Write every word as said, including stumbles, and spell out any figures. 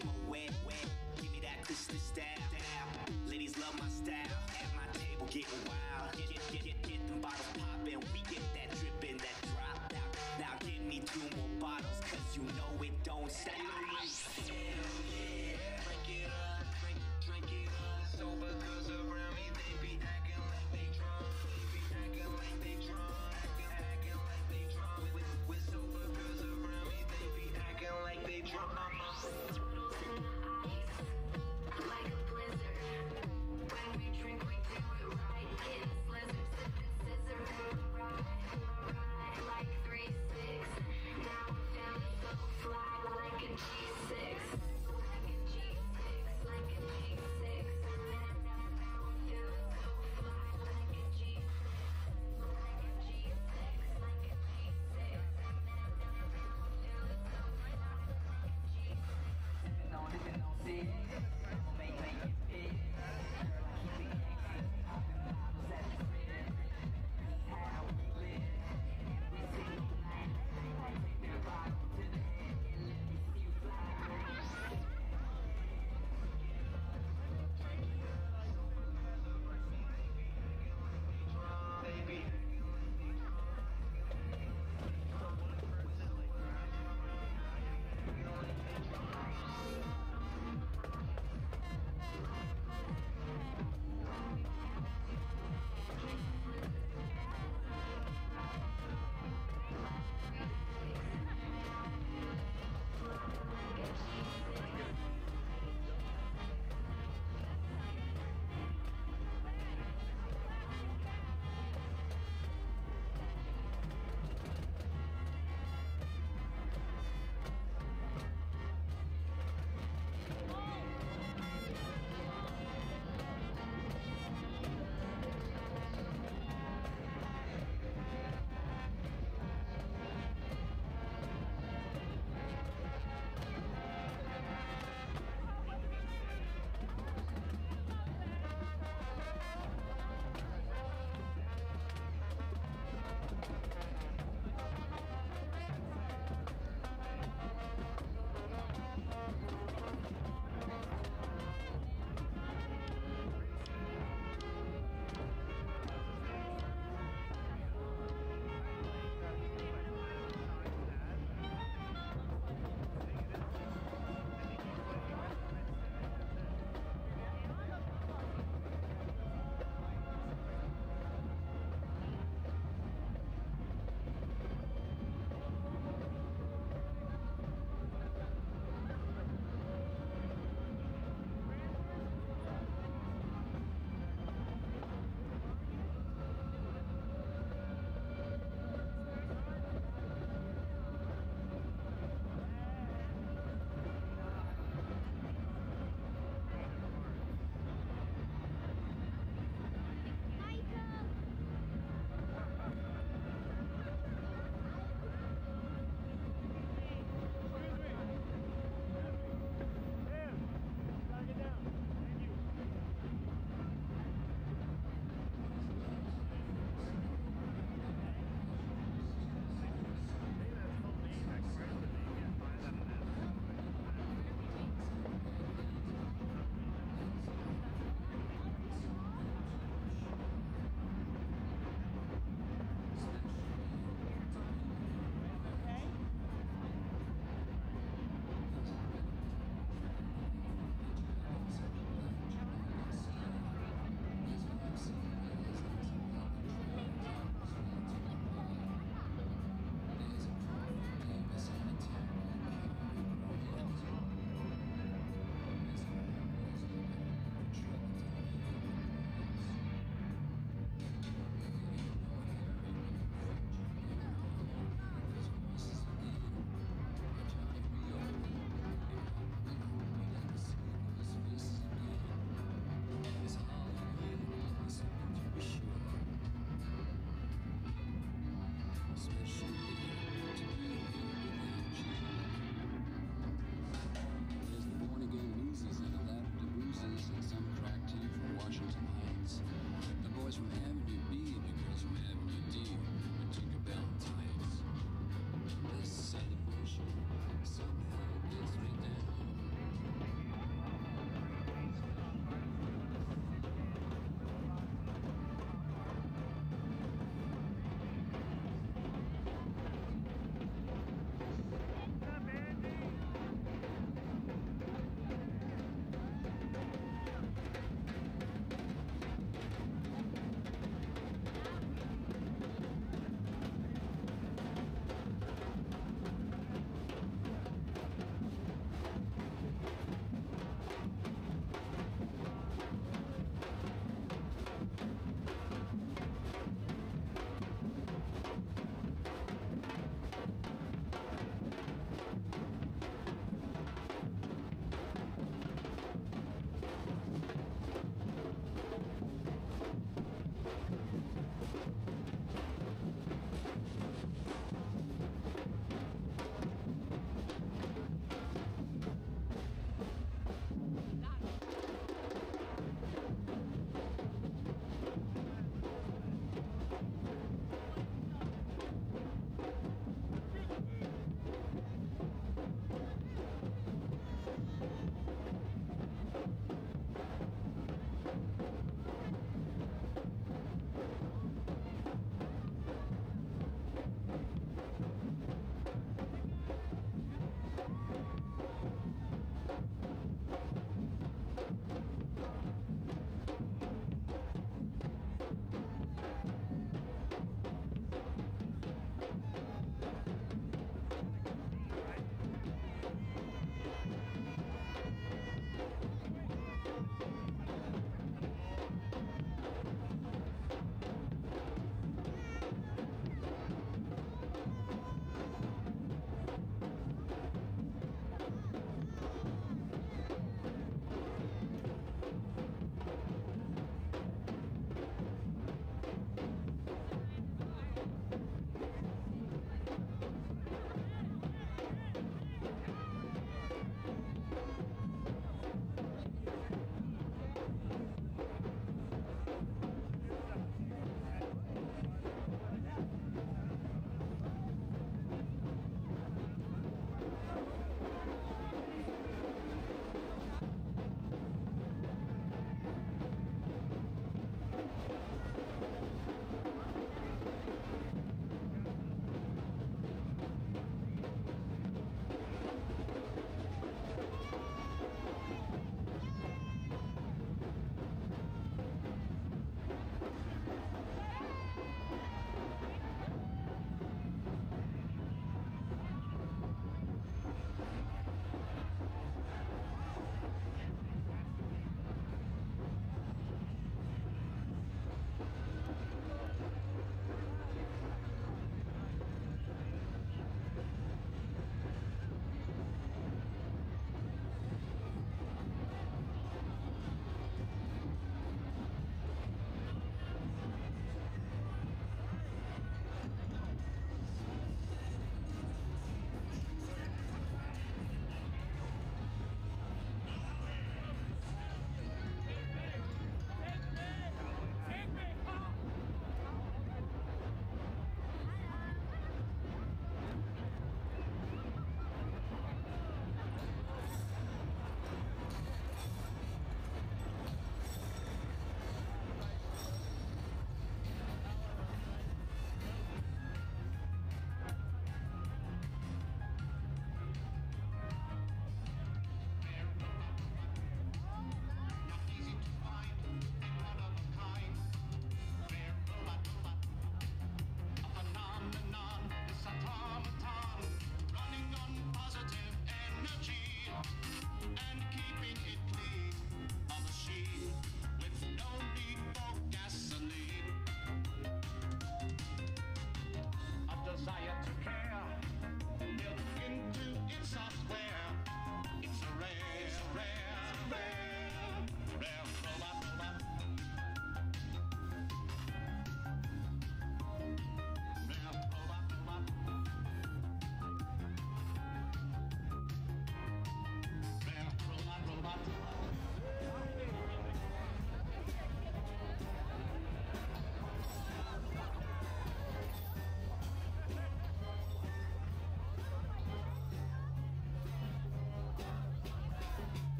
silhouette. Give me that Christian style. Ladies love my style. At my table getting wild. Get, get, get, get them bottles poppin'. We get that drippin', that drop out. Now give me two more bottles, cause you know it don't stop. Hell yeah, drink it up, drink, drink it up. Sober girls around me, they be acting like they drunk. They be acting like they drunk. Acting, acting like they drunk. With, with sober girls around me, they be acting like they drunk. Turtles in the ice, like a blizzard. When we drink, we do it right. Getting slizzard, sipping scissor, right, right, like three six. Now I'm feeling so fly, like a G six. Yeah.